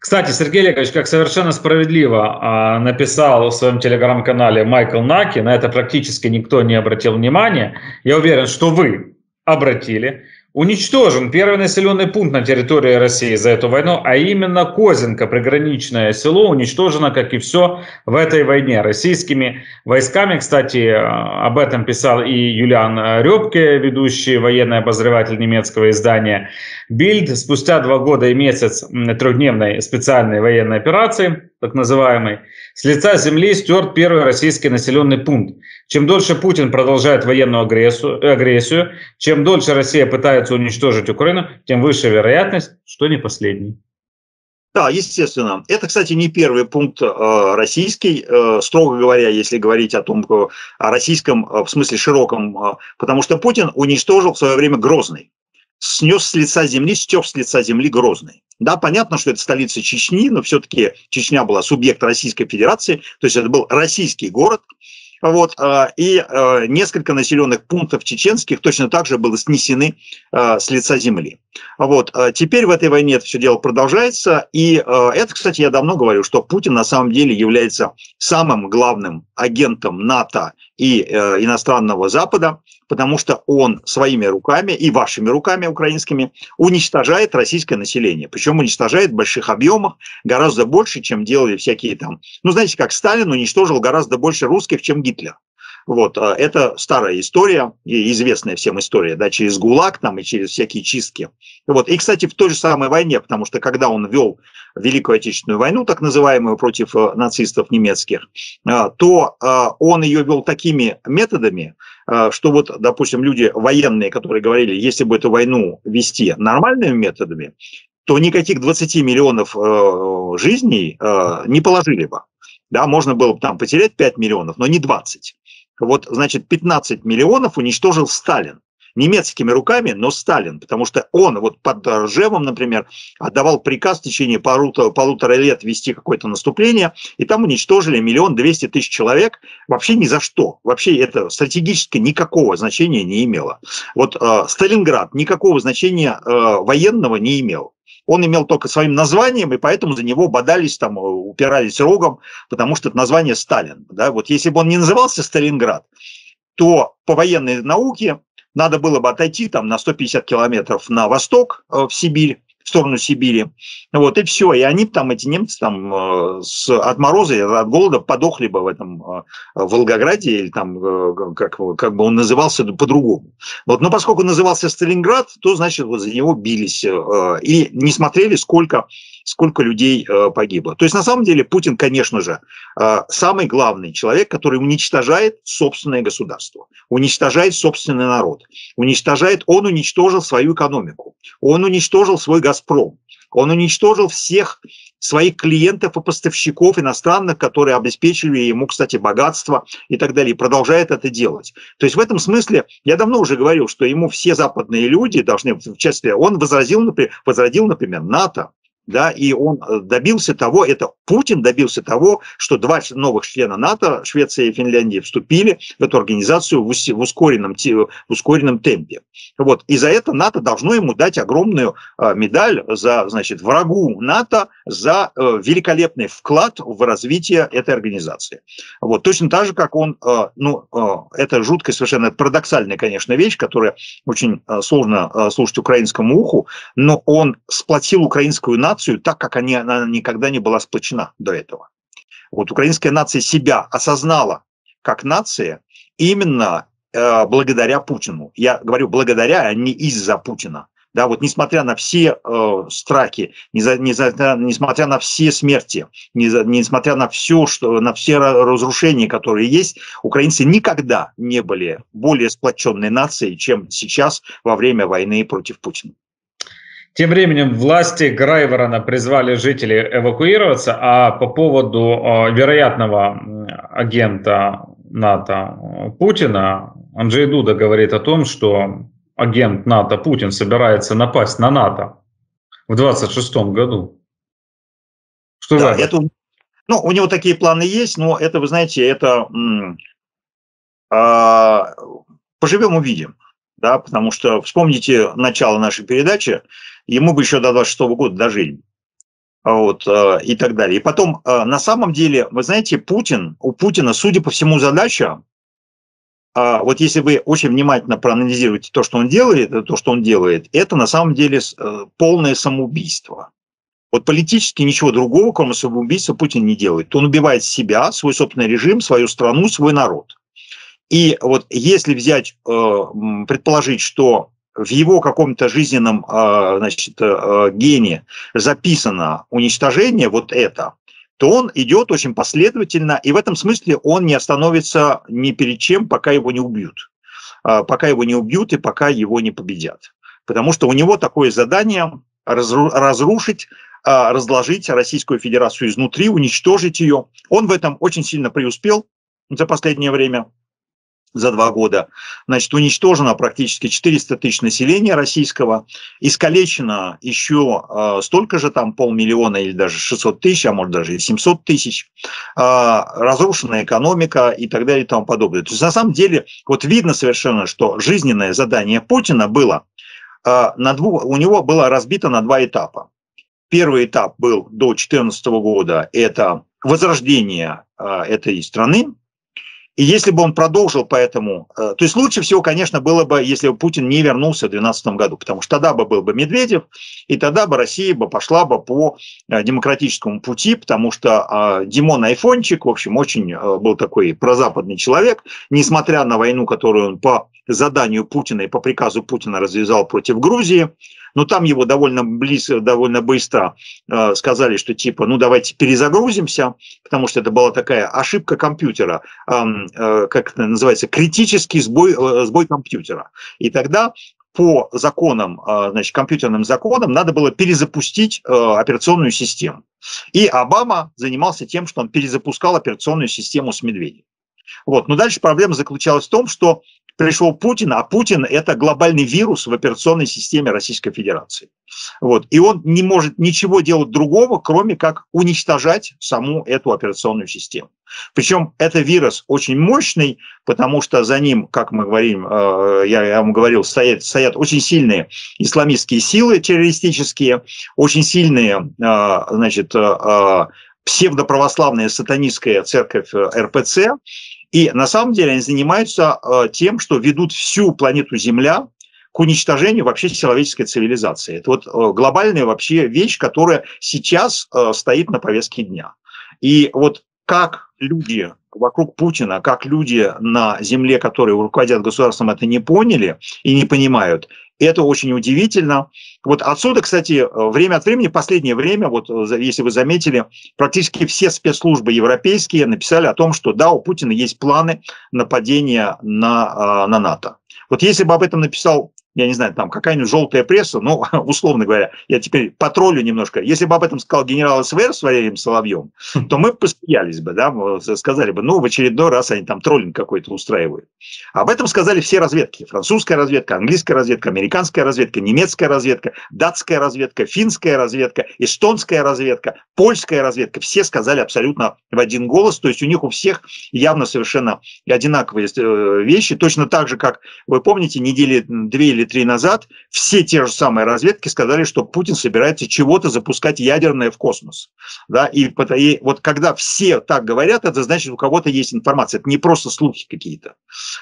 Кстати, Сергей Олегович, как совершенно справедливо э, написал в своем телеграм-канале Майкл Наки, на это практически никто не обратил внимания. Я уверен, что вы обратили. Уничтожен первый населенный пункт на территории России за эту войну, а именно Козинка, приграничное село, уничтожено, как и все в этой войне, российскими войсками. Кстати, об этом писал и Юлиан Рёбке, ведущий военный обозреватель немецкого издания «Бильд». Спустя два года и месяц трехдневной специальной военной операции, так называемый, с лица земли стерт первый российский населенный пункт. Чем дольше Путин продолжает военную агрессию, агрессию, чем дольше Россия пытается уничтожить Украину, тем выше вероятность, что не последний. Да, естественно. Это, кстати, не первый пункт э, российский, э, строго говоря, если говорить о том, о российском, в смысле широком, э, потому что Путин уничтожил в свое время Грозный. Снес с лица земли, стер с лица земли Грозный. Да, понятно, что это столица Чечни, но все-таки Чечня была субъект Российской Федерации, то есть это был российский город. Вот, и несколько населенных пунктов чеченских точно так же было снесены с лица земли. Вот, теперь в этой войне это все дело продолжается. И это, кстати, я давно говорю, что Путин на самом деле является самым главным агентом НАТО и иностранного Запада, потому что он своими руками и вашими руками украинскими уничтожает российское население. Причем уничтожает в больших объемах, гораздо больше, чем делали всякие там... Ну, знаете, как Сталин уничтожил гораздо больше русских, чем Гитлер. Вот, это старая история, и известная всем история, да, через ГУЛАГ там и через всякие чистки. Вот, и, кстати, в той же самой войне, потому что когда он вел Великую Отечественную войну, так называемую, против нацистов немецких, то он ее вел такими методами, что вот, допустим, люди военные, которые говорили, если бы эту войну вести нормальными методами, то никаких двадцати миллионов жизней не положили бы. Да, можно было бы там потерять пять миллионов, но не двадцать. Вот, значит, пятнадцать миллионов уничтожил Сталин. Немецкими руками, но Сталин. Потому что он вот под Ржевом, например, отдавал приказ в течение полутора, полутора лет вести какое-то наступление, и там уничтожили миллион двести тысяч человек вообще ни за что. Вообще это стратегически никакого значения не имело. Вот э, Сталинград никакого значения э, военного не имел. Он имел только своим названием, и поэтому за него бодались, там, упирались рогом, потому что это название Сталин. Да? Вот если бы он не назывался Сталинград, то по военной науке надо было бы отойти там, на сто пятьдесят километров на восток, в Сибирь, в сторону Сибири. Вот, и все. И они, там, эти немцы там, с, от мороза, от голода подохли бы в этом Волгограде, или там, как, как бы он назывался по-другому. Вот, но поскольку назывался Сталинград, то, значит, вот за него бились и не смотрели, сколько, сколько людей погибло. То есть, на самом деле, Путин, конечно же, самый главный человек, который уничтожает собственное государство, уничтожает собственный народ, уничтожает, он уничтожил свою экономику, он уничтожил свой государство, «Газпром». Он уничтожил всех своих клиентов и поставщиков иностранных, которые обеспечили ему, кстати, богатство и так далее, и продолжает это делать. То есть в этом смысле, я давно уже говорил, что ему все западные люди должны, в частности, он возразил, например, возродил, например, НАТО, да, и он добился того, это Путин добился того, что два новых члена НАТО, Швеция и Финляндия, вступили в эту организацию в ускоренном, в ускоренном темпе. Вот. И за это НАТО должно ему дать огромную медаль за, значит, врагу НАТО за великолепный вклад в развитие этой организации. Вот. Точно так же, как он, ну, это жуткая, совершенно парадоксальная, конечно, вещь, которая очень сложно слушать украинскому уху, но он сплотил украинскую НАТО так, как они, она никогда не была сплочена до этого. Вот украинская нация себя осознала как нация именно э, благодаря Путину. Я говорю благодаря, а не из-за Путина. Да, вот несмотря на все э, страхи, не за, не за, несмотря на все смерти, не за, несмотря на все, что, на все разрушения, которые есть, украинцы никогда не были более сплоченной нацией, чем сейчас во время войны против Путина. Тем временем власти Грайворона призвали жителей эвакуироваться, а по поводу э, вероятного агента НАТО Путина, Анджей Дуда говорит о том, что агент НАТО Путин собирается напасть на НАТО в двадцать шестом году. Что да, это? Это, ну, у него такие планы есть, но это, вы знаете, это э, поживем, увидим. Да, потому что вспомните начало нашей передачи, ему бы еще до двадцать шестого года дожили. Вот, э, и так далее. И потом, э, на самом деле, вы знаете, Путин, у Путина, судя по всему, задача, э, вот если вы очень внимательно проанализируете то, что он делает, то, что он делает, это на самом деле э, полное самоубийство. Вот политически ничего другого, кроме самоубийства, Путин не делает. Он убивает себя, свой собственный режим, свою страну, свой народ. И вот если взять, э, предположить, что в его каком-то жизненном, значит, гене записано уничтожение, вот это, то он идет очень последовательно, и в этом смысле он не остановится ни перед чем, пока его не убьют. Пока его не убьют и пока его не победят. Потому что у него такое задание разрушить, разложить Российскую Федерацию изнутри, уничтожить ее. Он в этом очень сильно преуспел за последнее время. За два года, значит, уничтожено практически четыреста тысяч населения российского, искалечено еще э, столько же, там полмиллиона или даже шестьсот тысяч, а может даже и семьсот тысяч, э, разрушена экономика и так далее и тому подобное. То есть на самом деле вот видно совершенно, что жизненное задание Путина было, э, на двух, у него было разбито на два этапа. Первый этап был до две тысячи четырнадцатого года, это возрождение э, этой страны. И если бы он продолжил поэтому... То есть лучше всего, конечно, было бы, если бы Путин не вернулся в две тысячи двенадцатом году, потому что тогда бы был бы Медведев, и тогда бы Россия бы пошла бы по демократическому пути, потому что Димон Айфончик, в общем, очень был такой прозападный человек, несмотря на войну, которую он по заданию Путина и по приказу Путина развязал против Грузии. Но там его довольно близко, довольно быстро э, сказали, что типа, ну давайте перезагрузимся, потому что это была такая ошибка компьютера, э, э, как это называется, критический сбой, э, сбой компьютера. И тогда по законам, э, значит, компьютерным законам надо было перезапустить э, операционную систему. И Обама занимался тем, что он перезапускал операционную систему с Медведем. Вот. Но дальше проблема заключалась в том, что пришел Путин, а Путин – это глобальный вирус в операционной системе Российской Федерации. Вот. И он не может ничего делать другого, кроме как уничтожать саму эту операционную систему. Причем это вирус очень мощный, потому что за ним, как мы говорим, я вам говорил, стоят, стоят очень сильные исламистские силы террористические, очень сильные, значит, псевдоправославная сатанистская церковь эр пэ цэ. И на самом деле они занимаются тем, что ведут всю планету Земля к уничтожению вообще человеческой цивилизации. Это вот глобальная вообще вещь, которая сейчас стоит на повестке дня. И вот как люди вокруг Путина, как люди на Земле, которые руководят государством, это не поняли и не понимают, это очень удивительно. Вот отсюда, кстати, время от времени, последнее время, вот если вы заметили, практически все спецслужбы европейские написали о том, что да, у Путина есть планы нападения на, на НАТО. Вот если бы об этом написал, я не знаю, там какая-нибудь желтая пресса, ну, условно говоря, я теперь потроллю немножко, если бы об этом сказал генерал эс вэ эр с Валерием Соловьем, то мы посмеялись бы, да, сказали бы, ну, в очередной раз они там троллинг какой-то устраивают. Об этом сказали все разведки. Французская разведка, английская разведка, американская разведка, немецкая разведка, датская разведка, финская разведка, эстонская разведка, польская разведка. Все сказали абсолютно в один голос, то есть у них у всех явно совершенно одинаковые вещи, точно так же, как, вы помните, недели две или три назад все те же самые разведки сказали, что Путин собирается чего-то запускать ядерное в космос. Да? И, и вот когда все так говорят, это значит, у кого-то есть информация. Это не просто слухи какие-то.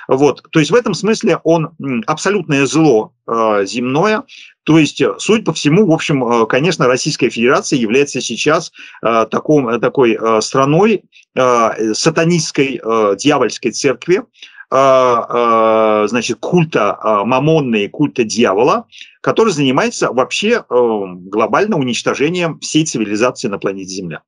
Вот. То есть в этом смысле он абсолютное зло э, земное. То есть, суть по всему, в общем, конечно, Российская Федерация является сейчас э, таком, такой э, страной э, сатанистской э, дьявольской церкви, значит, культа мамонна и культа дьявола, который занимается вообще глобально уничтожением всей цивилизации на планете Земля.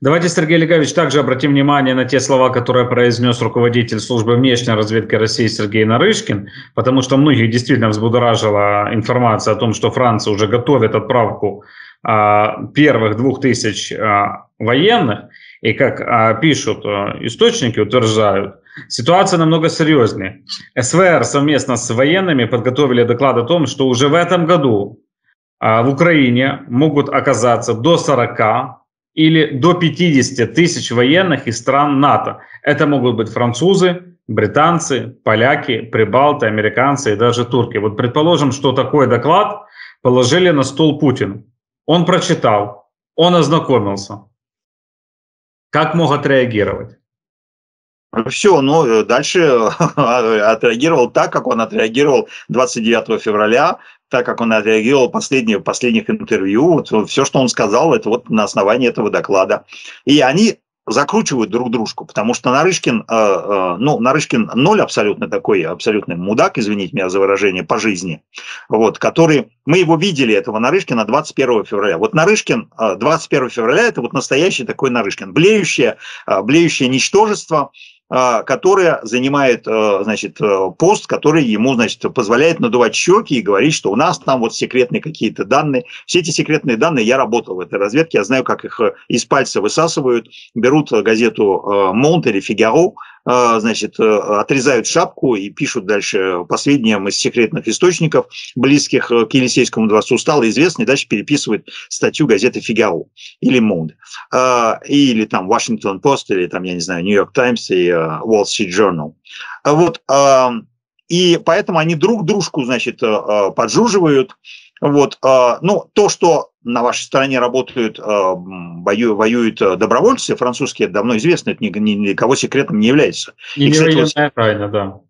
Давайте, Сергей Олегович, также обратим внимание на те слова, которые произнес руководитель службы внешней разведки России Сергей Нарышкин, потому что многих действительно взбудоражила информация о том, что Франция уже готовит отправку а, первых двух тысяч а, военных, и, как а, пишут а, источники, утверждают, ситуация намного серьезнее. СВР совместно с военными подготовили доклад о том, что уже в этом году а, в Украине могут оказаться до сорока или до пятидесяти тысяч военных из стран НАТО. Это могут быть французы, британцы, поляки, прибалты, американцы и даже турки. Вот предположим, что такой доклад положили на стол Путину. Он прочитал, он ознакомился. Как мог отреагировать? Все, ну дальше отреагировал так, как он отреагировал двадцать девятого февраля, так как он отреагировал в последних, последних интервью. Вот, все, что он сказал, это вот на основании этого доклада. И они закручивают друг дружку, потому что Нарышкин, э, э, ну, Нарышкин ноль абсолютно такой, абсолютный мудак, извините меня за выражение, по жизни, вот, который, мы его видели, этого Нарышкина, двадцать первого февраля. Вот Нарышкин, э, двадцать первого февраля, это вот настоящий такой Нарышкин, блеющее, э, блеющее ничтожество, которая занимает, значит, пост, который ему, значит, позволяет надувать щеки и говорить, что у нас там вот секретные какие-то данные. Все эти секретные данные, я работал в этой разведке, я знаю, как их из пальца высасывают, берут газету «Монд» или «Фигаро», значит, отрезают шапку и пишут дальше последним из секретных источников, близких к Елисейскому дворцу, стало известно, и дальше переписывают статью газеты «Фигаро» или «Монд», или там «Вашингтон Пост», или там, я не знаю, «Нью-Йорк Таймс» и «Wall Street Journal». Вот, и поэтому они друг дружку, значит, поджуживают. Вот, ну, то, что на вашей стороне работают, воюют добровольцы французские, это давно известно, это никого секретом не является. И, и кстати, не военная вот... тайна, да.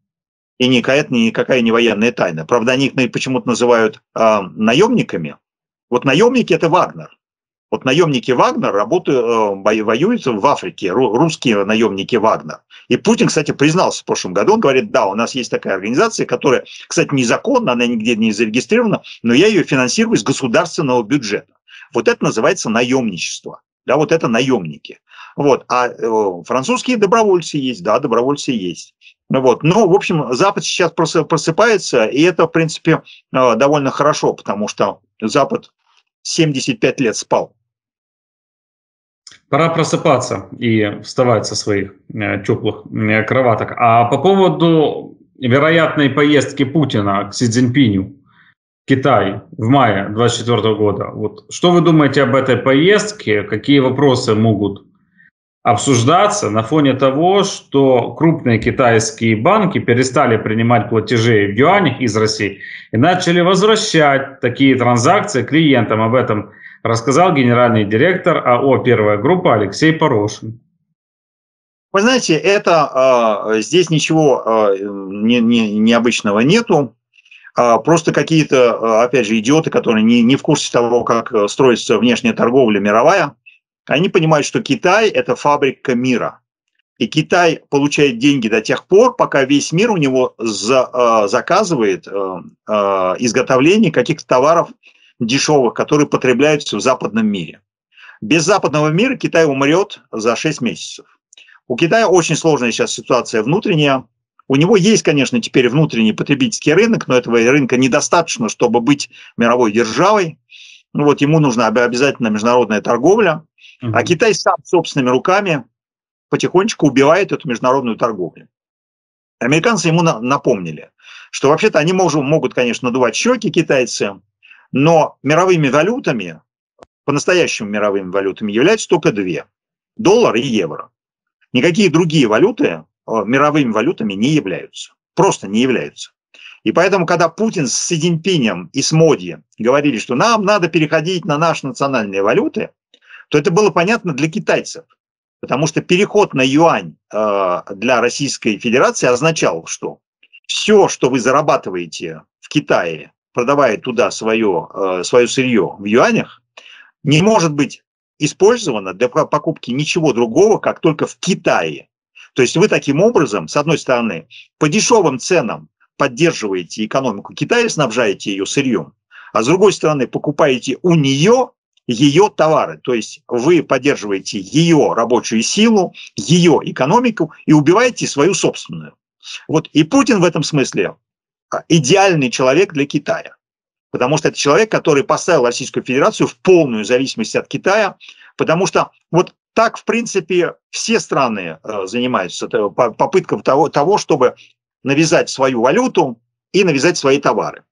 И никакая, никакая не военная тайна. Правда, они их почему-то называют э, наемниками. Вот наемники – это Вагнер. Вот наемники Вагнер работают, воюют в Африке, русские наемники Вагнер. И Путин, кстати, признался в прошлом году, он говорит, да, у нас есть такая организация, которая, кстати, незаконна, она нигде не зарегистрирована, но я ее финансирую из государственного бюджета. Вот это называется наемничество. Да, вот это наемники. Вот. А французские добровольцы есть, да, добровольцы есть. Вот. Ну, в общем, Запад сейчас просыпается, и это, в принципе, довольно хорошо, потому что Запад семьдесят пять лет спал. Пора просыпаться и вставать со своих теплых кроваток. А по поводу вероятной поездки Путина к Си Цзиньпиню в Китай в мае две тысячи двадцать четвёртого года, вот что вы думаете об этой поездке? Какие вопросы могут обсуждаться на фоне того, что крупные китайские банки перестали принимать платежи в юанях из России и начали возвращать такие транзакции клиентам? Об этом рассказал генеральный директор АО «Первая группа» Алексей Порошин. Вы знаете, это здесь ничего необычного нету. Просто какие-то, опять же, идиоты, которые не, не в курсе того, как строится внешняя торговля мировая, они понимают, что Китай – это фабрика мира. И Китай получает деньги до тех пор, пока весь мир у него за, заказывает изготовление каких-то товаров дешевых, которые потребляются в западном мире. Без западного мира Китай умрет за шесть месяцев. У Китая очень сложная сейчас ситуация внутренняя. У него есть, конечно, теперь внутренний потребительский рынок, но этого рынка недостаточно, чтобы быть мировой державой. Ну вот ему нужна обязательно международная торговля. Uh-huh. А Китай сам собственными руками потихонечку убивает эту международную торговлю. Американцы ему на- напомнили, что вообще-то они мож- могут, конечно, надувать щеки китайцы, но мировыми валютами, по-настоящему мировыми валютами, являются только две – доллар и евро. Никакие другие валюты мировыми валютами не являются, просто не являются. И поэтому, когда Путин с Си Цзиньпинем и с Моди говорили, что нам надо переходить на наши национальные валюты, то это было понятно для китайцев, потому что переход на юань для Российской Федерации означал, что все, что вы зарабатываете в Китае, продавая туда свое, свое сырье в юанях, не может быть использовано для покупки ничего другого, как только в Китае. То есть вы таким образом, с одной стороны, по дешевым ценам поддерживаете экономику Китая, снабжаете ее сырьем, а с другой стороны, покупаете у нее ее товары. То есть вы поддерживаете ее рабочую силу, ее экономику и убиваете свою собственную. Вот. И Путин в этом смысле идеальный человек для Китая. Потому что это человек, который поставил Российскую Федерацию в полную зависимость от Китая. Потому что вот так, в принципе, все страны занимаются попыткой того, того, чтобы навязать свою валюту и навязать свои товары.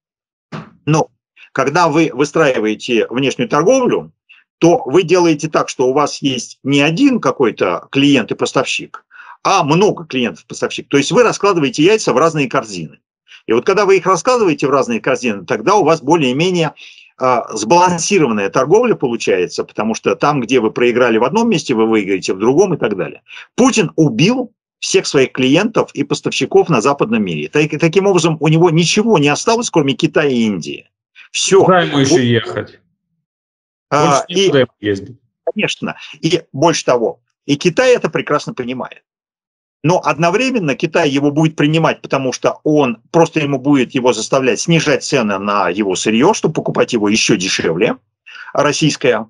Но когда вы выстраиваете внешнюю торговлю, то вы делаете так, что у вас есть не один какой-то клиент и поставщик, а много клиентов и поставщик. То есть вы раскладываете яйца в разные корзины. И вот когда вы их раскладываете в разные корзины, тогда у вас более-менее э, сбалансированная торговля получается, потому что там, где вы проиграли в одном месте, вы выиграете в другом и так далее. Путин убил всех своих клиентов и поставщиков на западном мире. Так, таким образом, у него ничего не осталось, кроме Китая и Индии. Все. Куда ему еще ехать? А, и, конечно. И больше того, и Китай это прекрасно понимает. Но одновременно Китай его будет принимать, потому что он просто ему будет его заставлять снижать цены на его сырье, чтобы покупать его еще дешевле, российское,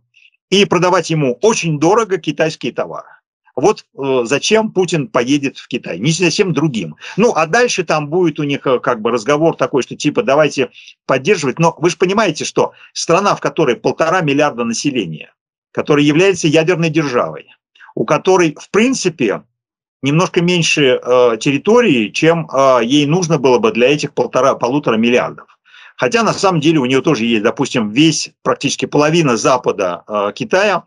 и продавать ему очень дорого китайские товары. Вот э, зачем Путин поедет в Китай, не совсем другим. Ну, а дальше там будет у них как бы разговор такой, что типа давайте поддерживать. Но вы же понимаете, что страна, в которой полтора миллиарда населения, которая является ядерной державой, у которой, в принципе, немножко меньше э, территории, чем э, ей нужно было бы для этих полтора, полутора миллиардов. Хотя на самом деле у нее тоже есть, допустим, весь, практически половина запада э, Китая,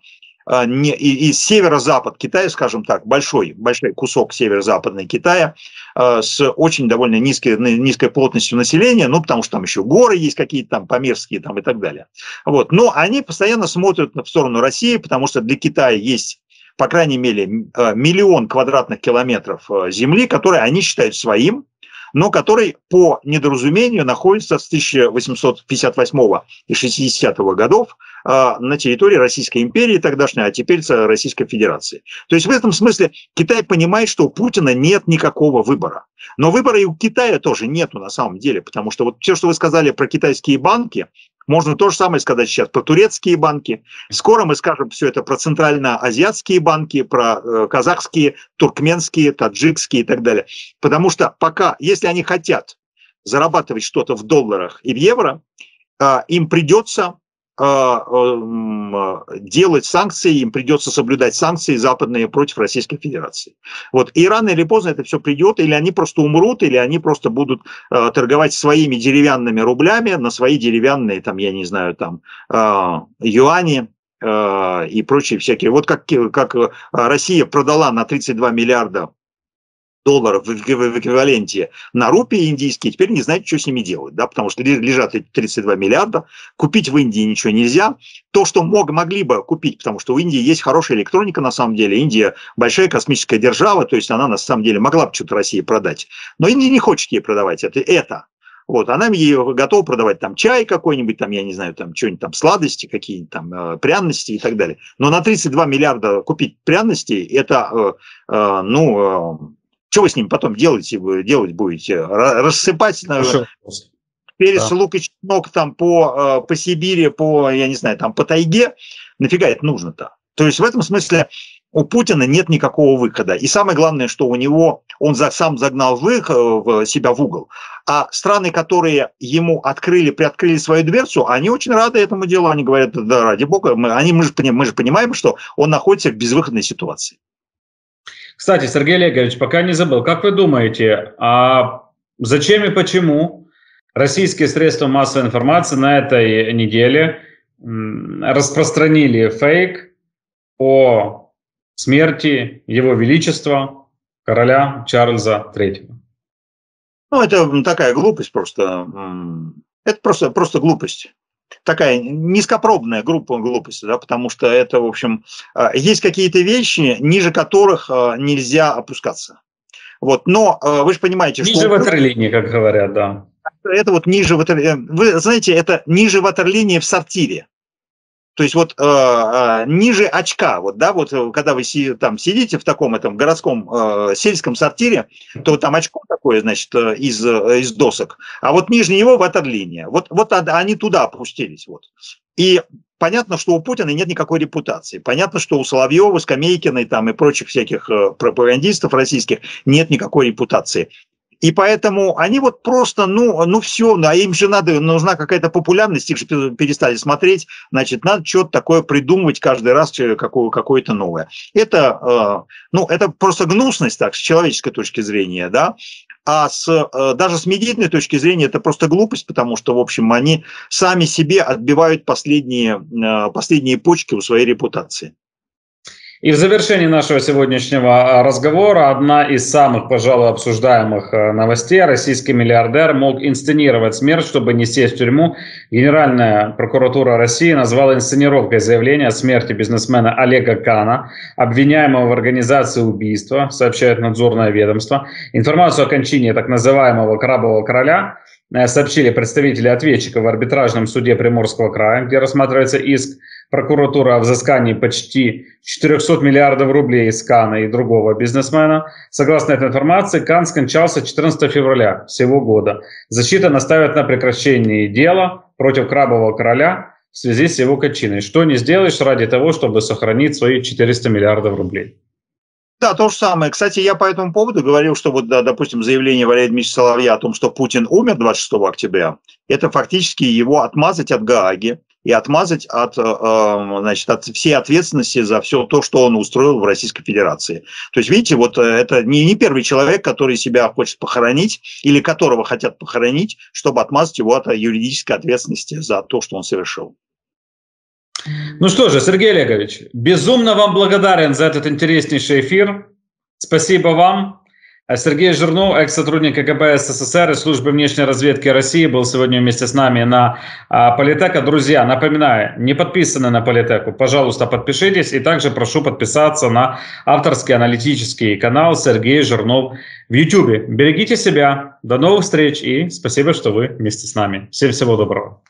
э, не, и, и северо-запад Китая, скажем так, большой, большой кусок северо-западной Китая э, с очень довольно низкой, низкой плотностью населения, ну, потому что там еще горы есть какие-то там памирские там, и так далее. Вот. Но они постоянно смотрят в сторону России, потому что для Китая есть по крайней мере, миллион квадратных километров земли, которые они считают своим, но который по недоразумению находится с тысяча восемьсот пятьдесят восьмого и шестидесятого годов на территории Российской империи тогдашней, а теперь Российской Федерации. То есть в этом смысле Китай понимает, что у Путина нет никакого выбора. Но выбора и у Китая тоже нету на самом деле, потому что вот все, что вы сказали про китайские банки, можно то же самое сказать сейчас про турецкие банки. Скоро мы скажем все это про центральноазиатские банки, про казахские, туркменские, таджикские и так далее. Потому что пока, если они хотят зарабатывать что-то в долларах и в евро, им придется делать санкции, им придется соблюдать санкции западные против Российской Федерации. Вот. И рано или поздно это все придет, или они просто умрут, или они просто будут э, торговать своими деревянными рублями на свои деревянные, там, я не знаю, там, э, юани э, и прочие всякие. Вот как, как Россия продала на тридцать два миллиарда долларов в эквиваленте на рупии индийские, теперь не знаете, что с ними делать, да, потому что лежат эти тридцать два миллиарда, купить в Индии ничего нельзя. То, что мог, могли бы купить, потому что у Индии есть хорошая электроника на самом деле, Индия большая космическая держава, то есть она на самом деле могла бы что-то России продать, но Индия не хочет ей продавать это. это. Вот, она ей готова продавать там чай какой-нибудь, там, я не знаю, там что-нибудь там, сладости, какие-нибудь там пряности и так далее. Но на тридцать два миллиарда купить пряности, это, ну... Что вы с ним потом делаете, делать будете? Рассыпать, наверное, перец, да. лук и чеснок там по, по Сибири, по, я не знаю, там по тайге? Нафига это нужно-то? То есть в этом смысле у Путина нет никакого выхода. И самое главное, что у него, он за, сам загнал выход, в себя в угол. А страны, которые ему открыли, приоткрыли свою дверцу, они очень рады этому делу. Они говорят, да ради бога, мы, они, мы, же, мы же понимаем, что он находится в безвыходной ситуации. Кстати, Сергей Олегович, пока не забыл, как вы думаете, а зачем и почему российские средства массовой информации на этой неделе распространили фейк о смерти Его Величества короля Чарльза третьего? Ну, это такая глупость просто. Это просто, просто глупость. Такая низкопробная группа глупости, да, потому что это, в общем, есть какие-то вещи, ниже которых нельзя опускаться. Вот, но вы же понимаете, ниже что... Ниже ватерлинии, как говорят, да. Это вот ниже ватерлинии. Вы знаете, это ниже ватерлинии в сортире. То есть вот э, э, ниже очка, вот, да, вот когда вы си, там сидите в таком этом городском э, сельском сортире, то там очко такое, значит, из, из досок, а вот ниже него вот эта линия. Вот, вот они туда опустились. Вот. И понятно, что у Путина нет никакой репутации. Понятно, что у Соловьева, Скамейкиной там, и прочих всяких пропагандистов российских нет никакой репутации. И поэтому они вот просто, ну, ну все, а им же надо, нужна какая-то популярность, их же перестали смотреть, значит, надо что-то такое придумывать каждый раз, какое-то новое. Это, ну, это просто гнусность, так, с человеческой точки зрения, да, а с, даже с медийной точки зрения это просто глупость, потому что, в общем, они сами себе отбивают последние, последние почки у своей репутации. И в завершении нашего сегодняшнего разговора одна из самых, пожалуй, обсуждаемых новостей. Российский миллиардер мог инсценировать смерть, чтобы не сесть в тюрьму. Генеральная прокуратура России назвала инсценировкой заявления о смерти бизнесмена Олега Кана, обвиняемого в организации убийства, сообщает надзорное ведомство. Информацию о кончине так называемого «крабового короля» сообщили представители ответчика в арбитражном суде Приморского края, где рассматривается иск прокуратуры о взыскании почти четырёхсот миллиардов рублей из Кана и другого бизнесмена. Согласно этой информации, Кан скончался четырнадцатого февраля всего года. Защита настаивает на прекращении дела против крабового короля в связи с его кончиной. Что не сделаешь ради того, чтобы сохранить свои четыреста миллиардов рублей? Да, то же самое. Кстати, я по этому поводу говорил, что вот, да, допустим, заявление Валерия Дмитриевича Соловья о том, что Путин умер двадцать шестого октября, это фактически его отмазать от Гааги и отмазать от, значит, от всей ответственности за все то, что он устроил в Российской Федерации. То есть, видите, вот это не, не первый человек, который себя хочет похоронить или которого хотят похоронить, чтобы отмазать его от юридической ответственности за то, что он совершил. Ну что же, Сергей Олегович, безумно вам благодарен за этот интереснейший эфир. Спасибо вам. Сергей Жирнов, экс-сотрудник КГБ СССР и службы внешней разведки России, был сегодня вместе с нами на Политека. Друзья, напоминаю, не подписаны на Политеку, пожалуйста, подпишитесь. И также прошу подписаться на авторский аналитический канал Сергей Жирнов в Ютубе. Берегите себя, до новых встреч и спасибо, что вы вместе с нами. Всем всего доброго.